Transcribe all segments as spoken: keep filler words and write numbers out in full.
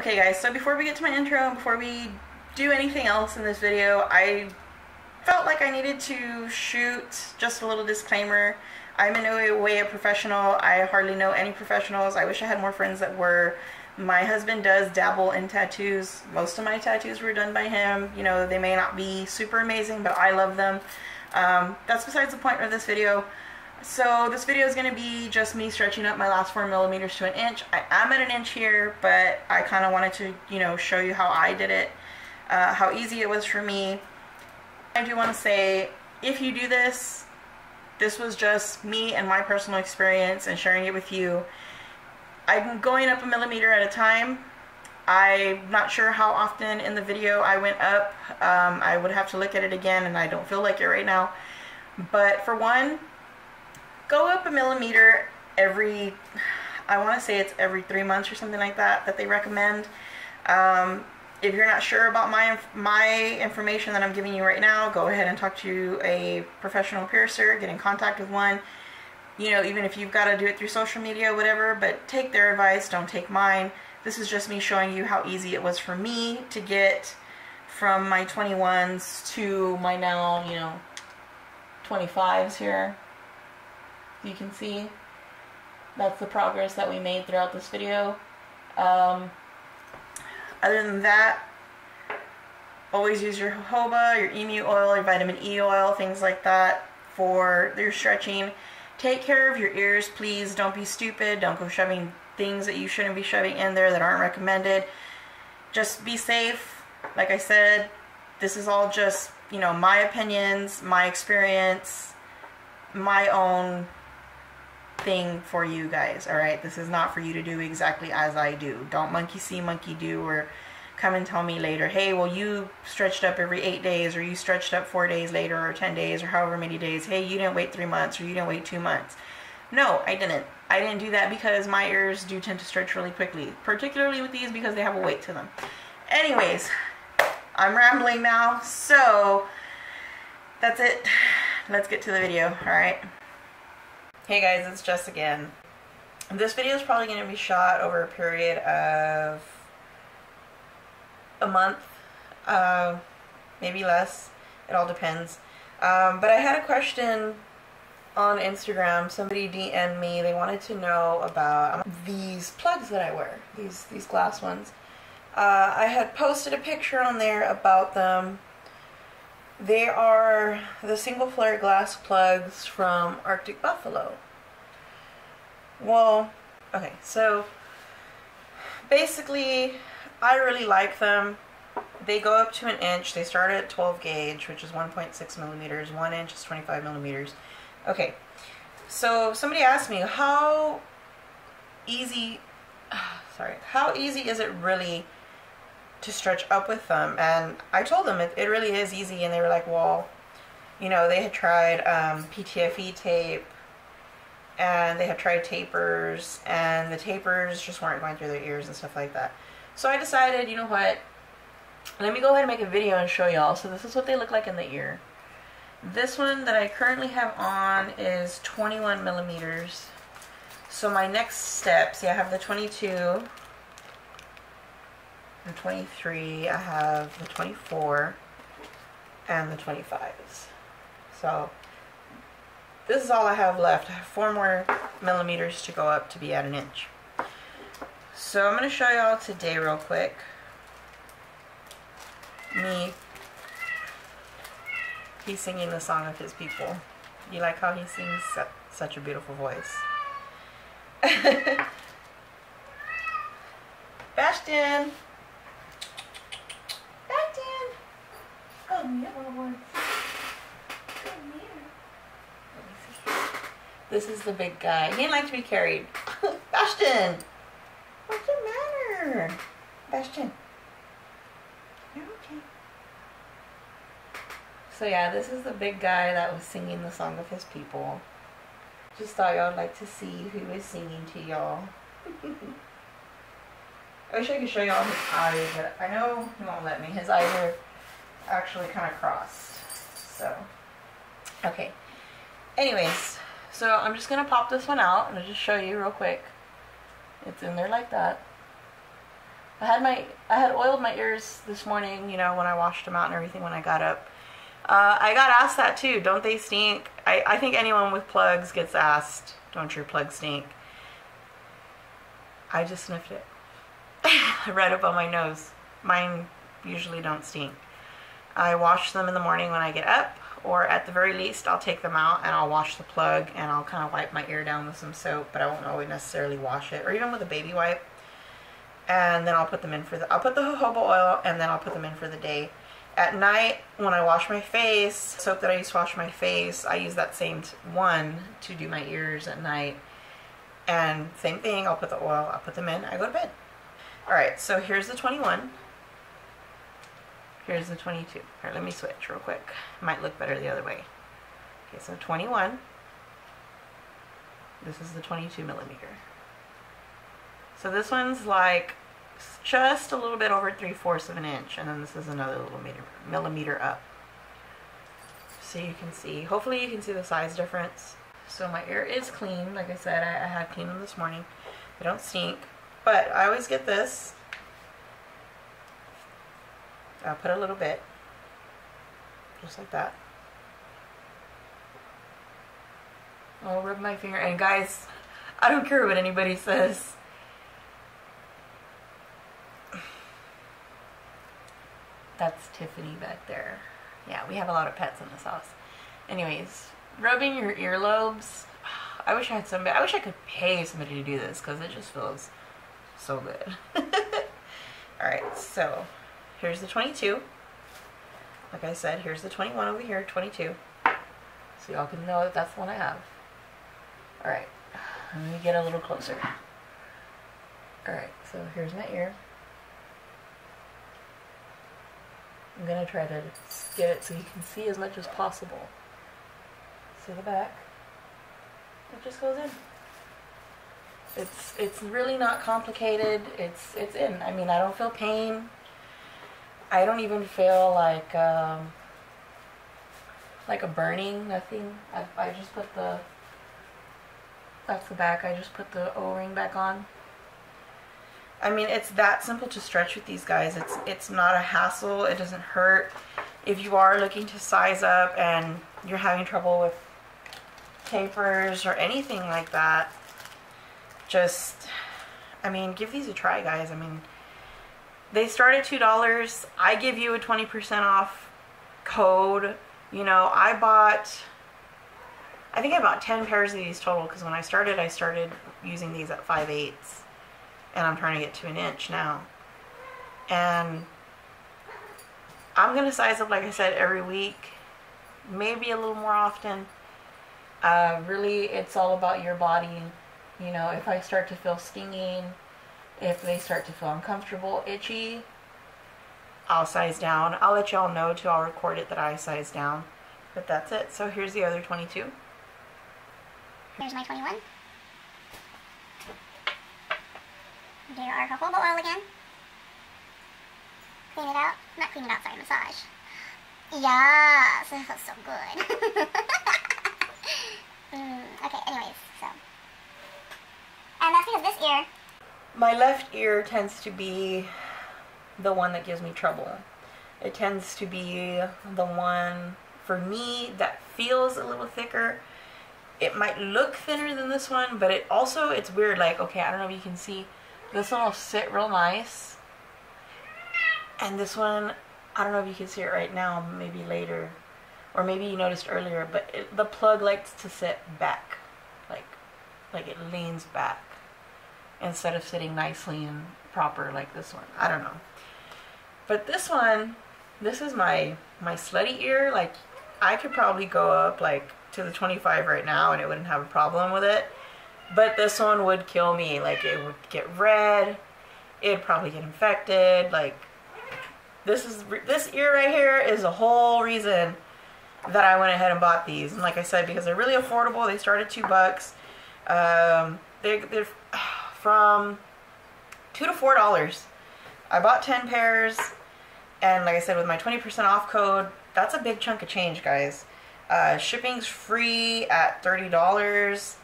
Okay guys, so before we get to my intro and before we do anything else in this video, I felt like I needed to shoot just a little disclaimer. I'm in no way a professional. I hardly know any professionals. I wish I had more friends that were. My husband does dabble in tattoos. Most of my tattoos were done by him. You know, they may not be super amazing, but I love them. Um, that's besides the point of this video. So this video is going to be just me stretching up my last four millimeters to an inch. I am at an inch here, but I kind of wanted to, you know, show you how I did it, uh, how easy it was for me. I do want to say, if you do this, this was just me and my personal experience and sharing it with you. I'm going up a millimeter at a time. I'm not sure how often in the video I went up. Um, I would have to look at it again, and I don't feel like it right now. But for one, go up a millimeter every, I want to say it's every three months or something like that, that they recommend. Um, if you're not sure about my, my information that I'm giving you right now, go ahead and talk to a professional piercer, get in contact with one. You know, even if you've got to do it through social media, whatever, but take their advice, don't take mine. This is just me showing you how easy it was for me to get from my twenty-ones to my now, you know, twenty-fives here. You can see that's the progress that we made throughout this video. Um, other than that, always use your jojoba, your emu oil, your vitamin E oil, things like that for your stretching. Take care of your ears, please. Don't be stupid. Don't go shoving things that you shouldn't be shoving in there that aren't recommended. Just be safe. Like I said, this is all just, you know, my opinions, my experience, my own thing for you guys, all right? This is not for you to do exactly as I do. Don't monkey see, monkey do, or come and tell me later, hey, well, you stretched up every eight days, or you stretched up four days later, or ten days, or however many days. Hey, you didn't wait three months, or you didn't wait two months. No, I didn't. I didn't do that because my ears do tend to stretch really quickly, particularly with these because they have a weight to them. Anyways, I'm rambling now, so that's it. Let's get to the video, all right? Hey guys, it's Jess again. This video is probably going to be shot over a period of a month, uh, maybe less. It all depends. Um, but I had a question on Instagram. Somebody D M'd me. They wanted to know about these plugs that I wear, these, these glass ones. Uh, I had posted a picture on there about them. They are the single flare glass plugs from Arctic Buffalo. Well, okay, so basically I really like them. They go up to an inch. They start at twelve gauge, which is one point six millimeters. One inch is twenty-five millimeters. Okay, so somebody asked me, how easy, sorry, how easy is it really to stretch up with them? And I told them it, it really is easy, and they were like, well, you know, they had tried um, P T F E tape, and they had tried tapers, and the tapers just weren't going through their ears and stuff like that. So I decided, you know what, let me go ahead and make a video and show y'all. So this is what they look like in the ear. This one that I currently have on is twenty-one millimeters. So my next step, see, I have the twenty-two, the twenty-three, I have the twenty-four, and the twenty-fives. So this is all I have left. I have four more millimeters to go up to be at an inch. So I'm going to show y'all today real quick me he's singing the song of his people. You like how he sings? Such a beautiful voice. Bastion! Come here, one. Come here. This is the big guy. He didn't like to be carried. Bastion! What's the matter? Bastion. You're okay. So yeah, this is the big guy that was singing the song of his people. Just thought y'all would like to see who was singing to y'all. I wish I could show y'all his eyes, but I know he won't let me. His eyes are actually kind of crossed, so okay. Anyways, so I'm just gonna pop this one out and I'll just show you real quick. It's in there like that. I had my I had oiled my ears this morning, you know, when I washed them out and everything when I got up. Uh, I got asked that too. Don't they stink? I, I think anyone with plugs gets asked, don't your plugs stink? I just sniffed it right up on my nose. Mine usually don't stink. I wash them in the morning when I get up, or at the very least I'll take them out and I'll wash the plug and I'll kind of wipe my ear down with some soap, but I won't always necessarily wash it, or even with a baby wipe. And then I'll put them in for the, I'll put the jojoba oil and then I'll put them in for the day. At night, when I wash my face, soap that I use to wash my face, I use that same one to do my ears at night. And same thing, I'll put the oil, I'll put them in, I go to bed. Alright, so here's the twenty-one. Here's the twenty-two. Alright, let me switch real quick. It might look better the other way. Okay, so twenty-one. This is the twenty-two millimeter. So this one's like just a little bit over three-fourths of an inch, and then this is another little meter, millimeter up. So you can see, hopefully you can see the size difference. So my ear is clean. Like I said, I, I had cleaned them this morning. They don't stink. But I always get this. I'll put a little bit, just like that. I'll rub my finger, and guys, I don't care what anybody says. That's Tiffany back there. Yeah, we have a lot of pets in this house. Anyways, rubbing your earlobes. I wish I had somebody, I wish I could pay somebody to do this, because it just feels so good. Alright, so here's the twenty-two. Like I said, here's the twenty-one over here, twenty-two. So y'all can know that that's the one I have. Alright, let me get a little closer. Alright, so here's my ear. I'm going to try to get it so you can see as much as possible. See the back. It just goes in. It's it's really not complicated. It's it's in. I mean, I don't feel pain. I don't even feel like um, like a burning, nothing. I, I just put the, that's the back. I just put the O-ring back on. I mean, it's that simple to stretch with these guys. It's it's not a hassle. It doesn't hurt. If you are looking to size up and you're having trouble with tapers or anything like that, just, I mean, give these a try, guys. I mean, they start at two dollars. I give you a twenty percent off code. You know, I bought, I think I bought ten pairs of these total, because when I started, I started using these at five eighths. And I'm trying to get to an inch now. And I'm going to size up, like I said, every week. Maybe a little more often. Uh, really, it's all about your body. You know, if I start to feel stinging, if they start to feel uncomfortable, itchy, I'll size down. I'll let y'all know too. I'll record it that I size down. But that's it. So here's the other twenty-two. Here's my twenty-one. Do our jojoba oil again. Clean it out. Not clean it out, sorry, massage. Yes, that feels so good. mm, okay, anyways, so. And that's because this ear. My left ear tends to be the one that gives me trouble. It tends to be the one, for me, that feels a little thicker. It might look thinner than this one, but it also, it's weird, like, okay, I don't know if you can see. This one will sit real nice, and this one, I don't know if you can see it right now, maybe later, or maybe you noticed earlier, but it, the plug likes to sit back, like, like it leans back, instead of sitting nicely and proper like this one. I don't know, but this one, this is my, my slutty ear. Like, I could probably go up, like, to the twenty-five right now, and it wouldn't have a problem with it. But this one would kill me. Like, it would get red. It'd probably get infected. Like, this is this ear right here is the whole reason that I went ahead and bought these. And like I said, because they're really affordable. They start at two bucks. Um, they, they're from two to four dollars. I bought ten pairs, and like I said, with my twenty percent off code, that's a big chunk of change, guys. Uh, shipping's free at thirty dollars.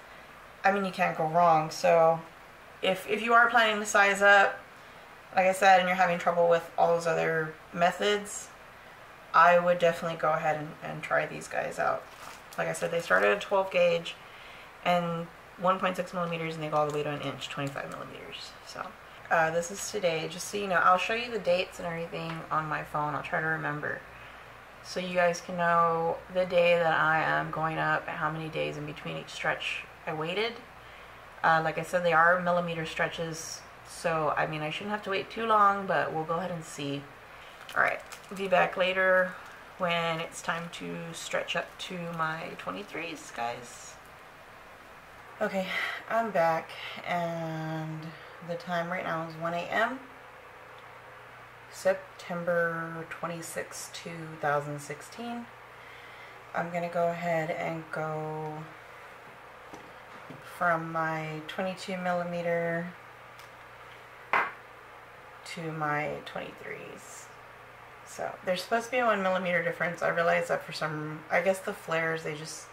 I mean, you can't go wrong. So if, if you are planning to size up, like I said, and you're having trouble with all those other methods, I would definitely go ahead and, and try these guys out. Like I said, they start at a twelve gauge and one point six millimeters, and they go all the way to an inch, twenty-five millimeters. So uh, this is today. Just so you know, I'll show you the dates and everything on my phone. I'll try to remember, so you guys can know the day that I am going up and how many days in between each stretch I waited. Uh, like I said, they are millimeter stretches, so I mean I shouldn't have to wait too long, but we'll go ahead and see. Alright, be back later when it's time to stretch up to my twenty-threes, guys. Okay, I'm back, and the time right now is one A M September twenty-sixth, two thousand sixteen. I'm gonna go ahead and go from my twenty-two millimeter to my twenty-threes. So there's supposed to be a one millimeter difference. I realized that for some, I guess the flares, they just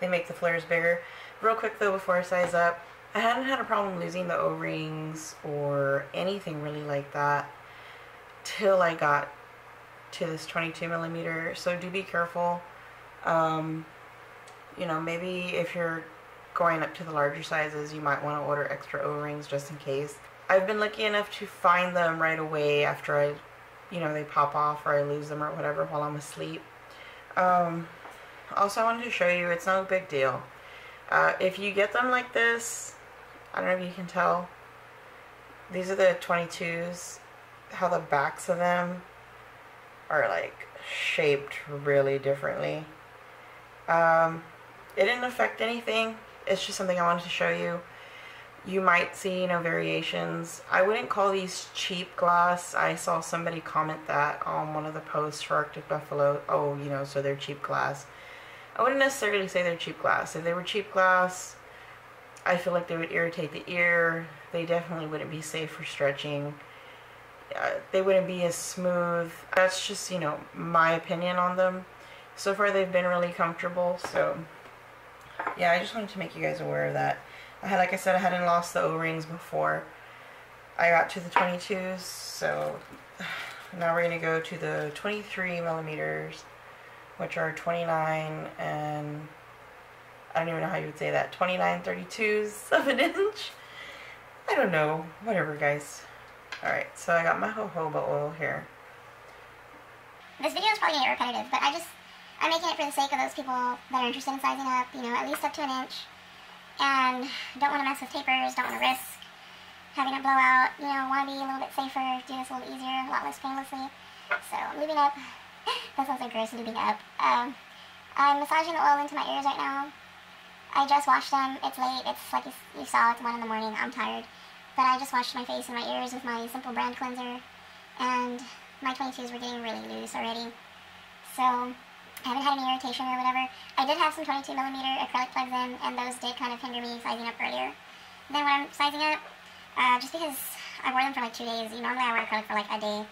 they make the flares bigger. Real quick though, before I size up, I hadn't had a problem losing the O-rings or anything really like that till I got to this twenty-two millimeter. So do be careful. Um, you know, maybe if you're going up to the larger sizes, you might want to order extra O-rings just in case. I've been lucky enough to find them right away after I, you know, they pop off or I lose them or whatever while I'm asleep. Um, also, I wanted to show you, it's no big deal. Uh, if you get them like this, I don't know if you can tell, these are the twenty-twos, how the backs of them are like shaped really differently. Um, it didn't affect anything, it's just something I wanted to show you. You might see, you know, variations. I wouldn't call these cheap glass. I saw somebody comment that on one of the posts for Arctic Buffalo. Oh, you know, so they're cheap glass. I wouldn't necessarily say they're cheap glass. If they were cheap glass, I feel like they would irritate the ear. They definitely wouldn't be safe for stretching. Uh, they wouldn't be as smooth. That's just, you know, my opinion on them. So far they've been really comfortable, so yeah, I just wanted to make you guys aware of that. I had, like I said, I hadn't lost the O-rings before I got to the twenty-twos, so now we're gonna go to the twenty-three millimeters, which are twenty-nine, and I don't even know how you would say that, twenty-nine thirty-twos of an inch? I don't know, whatever guys. Alright, so I got my jojoba oil here. This video is probably gonna get repetitive, but I just, I'm making it for the sake of those people that are interested in sizing up, you know, at least up to an inch, and don't want to mess with tapers, don't want to risk having it blow out, you know, want to be a little bit safer, do this a little easier, a lot less painlessly. So, lubing up. That sounds like gross, lubing up. Um, I'm massaging the oil into my ears right now. I just washed them. It's late. It's like you saw, it's one in the morning. I'm tired. But I just washed my face and my ears with my Simple Brand cleanser. And my twenty-twos were getting really loose already. So I haven't had any irritation or whatever. I did have some twenty-two millimeter acrylic plugs in, and those did kind of hinder me sizing up earlier than when I'm sizing up, uh, just because I wore them for like two days. You Normally I wear acrylic for like a day,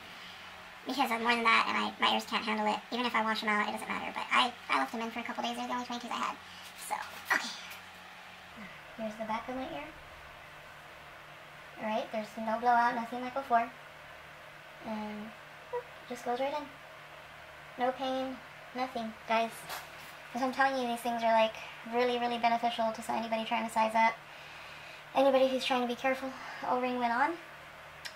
because I'm more than that, and I, my ears can't handle it. Even if I wash them out, it doesn't matter, but I, I left them in for a couple days. They're the only twenty-twos I had, so, okay. Here's the back of my ear. Alright, there's no blowout, nothing like before. And whoop, just goes right in. No pain. Nothing, guys. As I'm telling you, these things are like really, really beneficial to anybody trying to size up. Anybody who's trying to be careful. O-ring went on.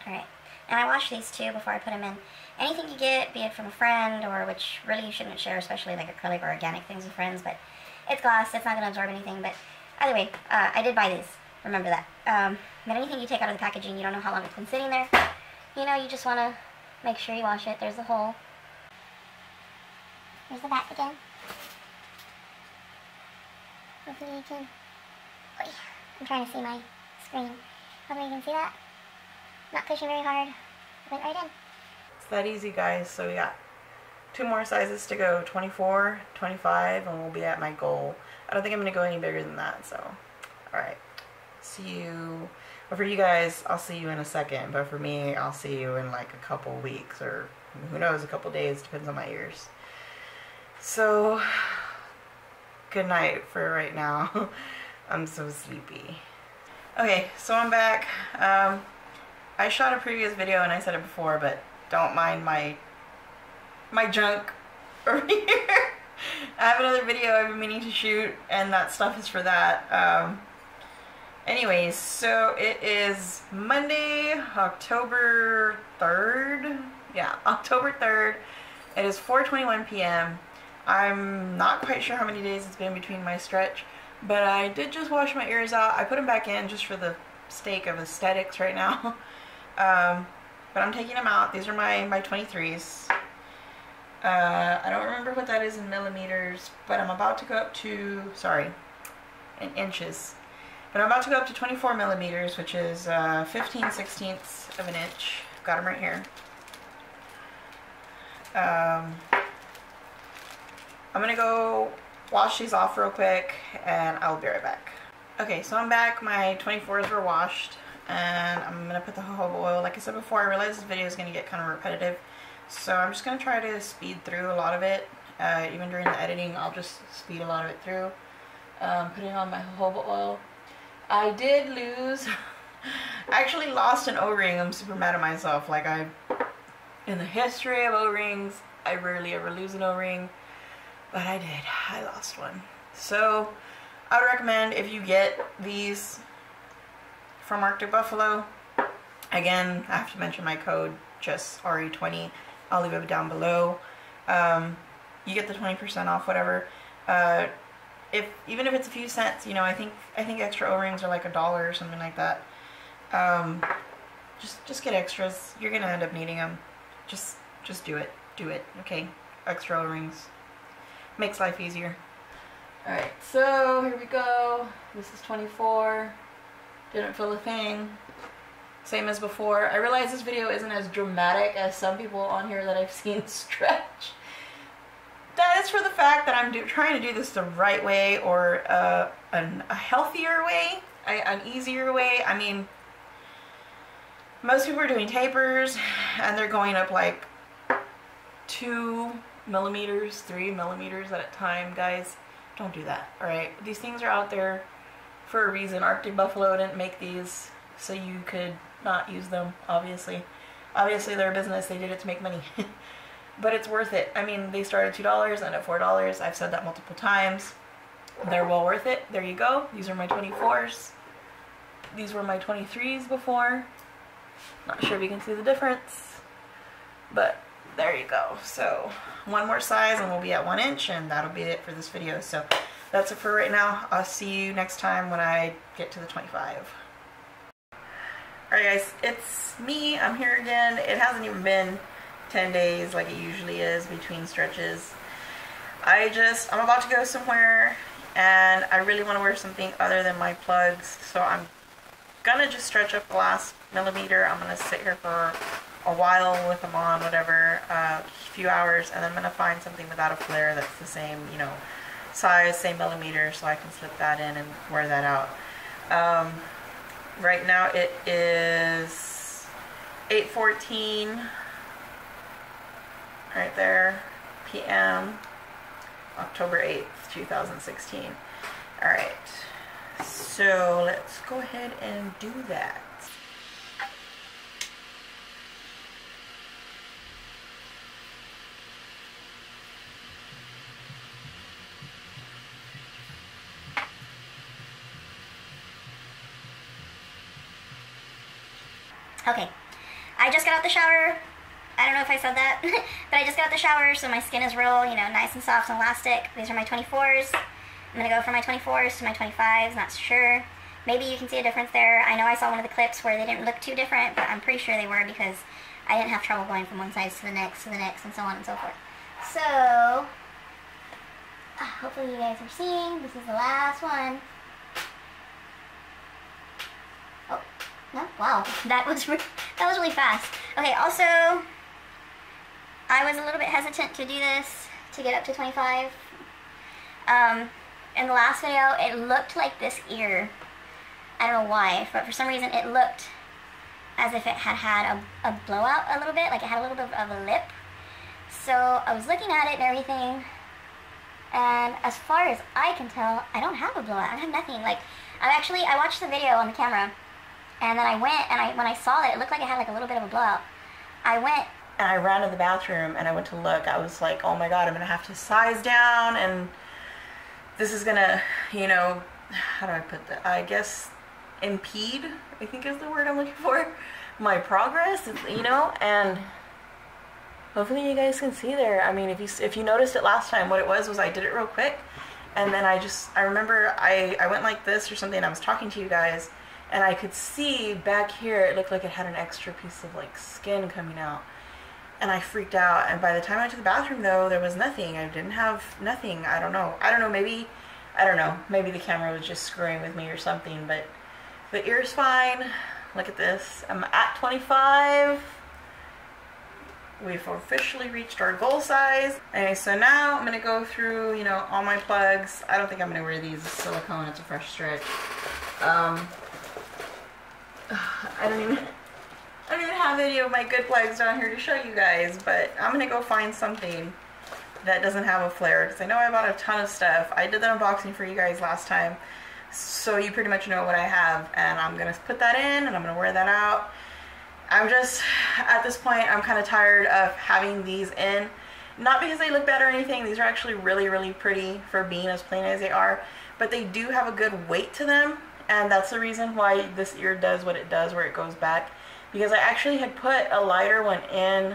Alright, and I washed these two before I put them in. Anything you get, be it from a friend, or which really you shouldn't share, especially like acrylic or organic things with friends, but it's glass, it's not going to absorb anything, but either way, uh, I did buy these. Remember that. Um, but anything you take out of the packaging, you don't know how long it's been sitting there. You know, you just want to make sure you wash it. There's a hole. There's the back again. Hopefully you can... Oy, I'm trying to see my screen. Hopefully you can see that. Not pushing very hard. Went right in. It's that easy, guys. So we got two more sizes to go. twenty-four, twenty-five, and we'll be at my goal. I don't think I'm going to go any bigger than that, so... Alright. See you... Well, for you guys, I'll see you in a second. But for me, I'll see you in like a couple weeks or who knows, a couple days. Depends on my ears. So, good night for right now. I'm so sleepy. Okay, so I'm back. Um, I shot a previous video and I said it before, but don't mind my my junk over here. I have another video I've been meaning to shoot, and that stuff is for that. Um, anyways, so it is Monday, October third. Yeah, October third. It is four twenty-one p m I'm not quite sure how many days it's been between my stretch, but I did just wash my ears out. I put them back in just for the sake of aesthetics right now. Um, but I'm taking them out. These are my, my twenty-threes. Uh, I don't remember what that is in millimeters, but I'm about to go up to, sorry, in inches. But I'm about to go up to twenty-four millimeters, which is uh, fifteen sixteenths of an inch. I've got them right here. Um, I'm going to go wash these off real quick, and I'll be right back. Okay, so I'm back. My twenty-fours were washed, and I'm going to put the jojoba oil. Like I said before, I realize this video is going to get kind of repetitive. So I'm just going to try to speed through a lot of it. Uh, even during the editing, I'll just speed a lot of it through. Um, putting on my jojoba oil. I did lose... I actually lost an O-ring. I'm super mad at myself. Like, I... in the history of O-rings, I rarely ever lose an O-ring. But I did. I lost one. So, I would recommend if you get these from Arctic Buffalo. Again, I have to mention my code, just R E twenty. I'll leave it down below. Um, you get the twenty percent off, whatever. Uh, if even if it's a few cents, you know, I think I think extra O-rings are like a dollar or something like that. Um, just just get extras. You're gonna end up needing them. Just just do it. Do it. Okay. Extra O-rings makes life easier. All right. So here we go. This is twenty-four. Didn't feel a thing. Same as before. I realize this video isn't as dramatic as some people on here that I've seen stretch. That is for the fact that I'm do trying to do this the right way, or uh, an, a healthier way, a, an easier way. I mean, most people are doing tapers and they're going up like two millimeters, three millimeters at a time. Guys, don't do that, all right? These things are out there for a reason. Arctic Buffalo didn't make these so you could not use them, obviously. Obviously, they're a business. They did it to make money. But it's worth it. I mean, they start at two dollars and at four dollars. I've said that multiple times. They're well worth it. There you go. These are my twenty-fours. These were my twenty-threes before. Not sure if you can see the difference. But there you go. So one more size and we'll be at one inch. And that'll be it for this video. So that's it for right now. I'll see you next time when I get to the twenty-five. Alright guys, it's me. I'm here again. It hasn't even been ten days like it usually is between stretches. I just, I'm about to go somewhere and I really want to wear something other than my plugs. So I'm gonna just stretch up the last millimeter. I'm gonna sit here for a while with them on, whatever, uh, a few hours, and then I'm gonna find something without a flare that's the same, you know, size, same millimeter, so I can slip that in and wear that out. Um, Right now it is eight fourteen right there p m October eighth two thousand sixteen. All right, so let's go ahead and do that. Okay, I just got out the shower. I don't know if I said that, but I just got out the shower, so my skin is real, you know, nice and soft and elastic. These are my twenty-fours. I'm gonna go from my twenty-fours to my twenty-fives, not sure. Maybe you can see a difference there. I know I saw one of the clips where they didn't look too different, but I'm pretty sure they were because I didn't have trouble going from one size to the next, to the next, and so on and so forth. So, hopefully you guys are seeing. This is the last one. Oh. No? Wow, that was re that was really fast. Okay, also, I was a little bit hesitant to do this, to get up to twenty-five. Um, in the last video, it looked like this ear. I don't know why, but for some reason it looked as if it had had a, a blowout a little bit, like it had a little bit of a lip. So I was looking at it and everything, and as far as I can tell, I don't have a blowout. I have nothing. Like, I actually, I watched the video on the camera, And then I went, and I when I saw that, it looked like it had like a little bit of a blowout. I went and I ran to the bathroom, and I went to look. I was like, oh my god, I'm gonna have to size down, and this is gonna, you know, how do I put that? I guess impede, I think is the word I'm looking for, my progress, you know. And hopefully you guys can see there. I mean, if you if you noticed it last time, what it was was I did it real quick, and then I just I remember I I went like this or something. And I was talking to you guys, and I could see back here it looked like it had an extra piece of like skin coming out, and I freaked out. And by the time I went to the bathroom, though, there was nothing. I didn't have nothing. I don't know. I don't know. Maybe I don't know. Maybe the camera was just screwing with me or something. But the ear's fine. Look at this. I'm at twenty-five. We've officially reached our goal size. Okay, so now I'm gonna go through, you know, all my plugs. I don't think I'm gonna wear these. It's silicone, it's a fresh stretch. Um, I don't even, I don't even have any of my good plugs down here to show you guys, but I'm gonna go find something that doesn't have a flare, because I know I bought a ton of stuff. I did the unboxing for you guys last time, so you pretty much know what I have, and I'm gonna put that in, and I'm gonna wear that out. I'm just, at this point, I'm kind of tired of having these in. Not because they look bad or anything. These are actually really, really pretty for being as plain as they are. But they do have a good weight to them. And that's the reason why this ear does what it does, where it goes back. Because I actually had put a lighter one in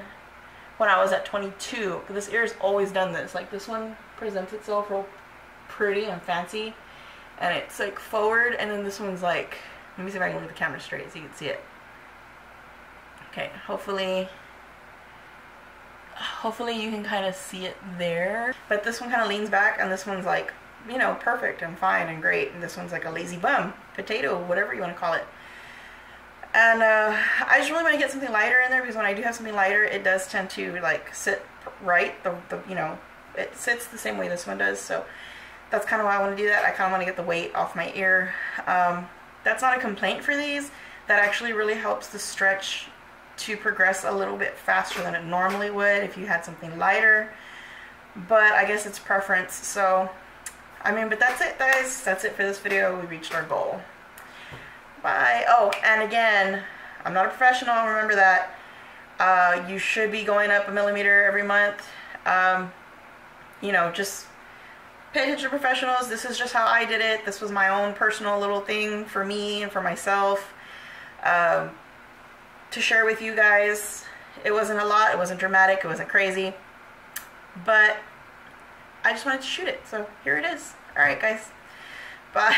when I was at twenty-two. This ear's always done this. Like, this one presents itself real pretty and fancy. And it's, like, forward. And then this one's, like, let me see if I can look the camera straight so you can see it. Okay, hopefully, hopefully you can kind of see it there. But this one kind of leans back, and this one's like, you know, perfect and fine and great. And this one's like a lazy bum, potato, whatever you want to call it. And uh, I just really want to get something lighter in there, because when I do have something lighter, it does tend to like sit right. The, the you know, it sits the same way this one does. So that's kind of why I want to do that. I kind of want to get the weight off my ear. Um, that's not a complaint for these. That actually really helps the stretch to progress a little bit faster than it normally would if you had something lighter, but I guess it's preference. So I mean, but that's it, guys. That's it for this video. We reached our goal. Bye. Oh, and again, I'm not a professional, remember that. Uh, you should be going up a millimeter every month. Um, you know, just pay attention to professionals. This is just how I did it. This was my own personal little thing for me and for myself. Um, to share with you guys. It wasn't a lot, it wasn't dramatic, it wasn't crazy, but I just wanted to shoot it, so here it is. Alright guys, bye.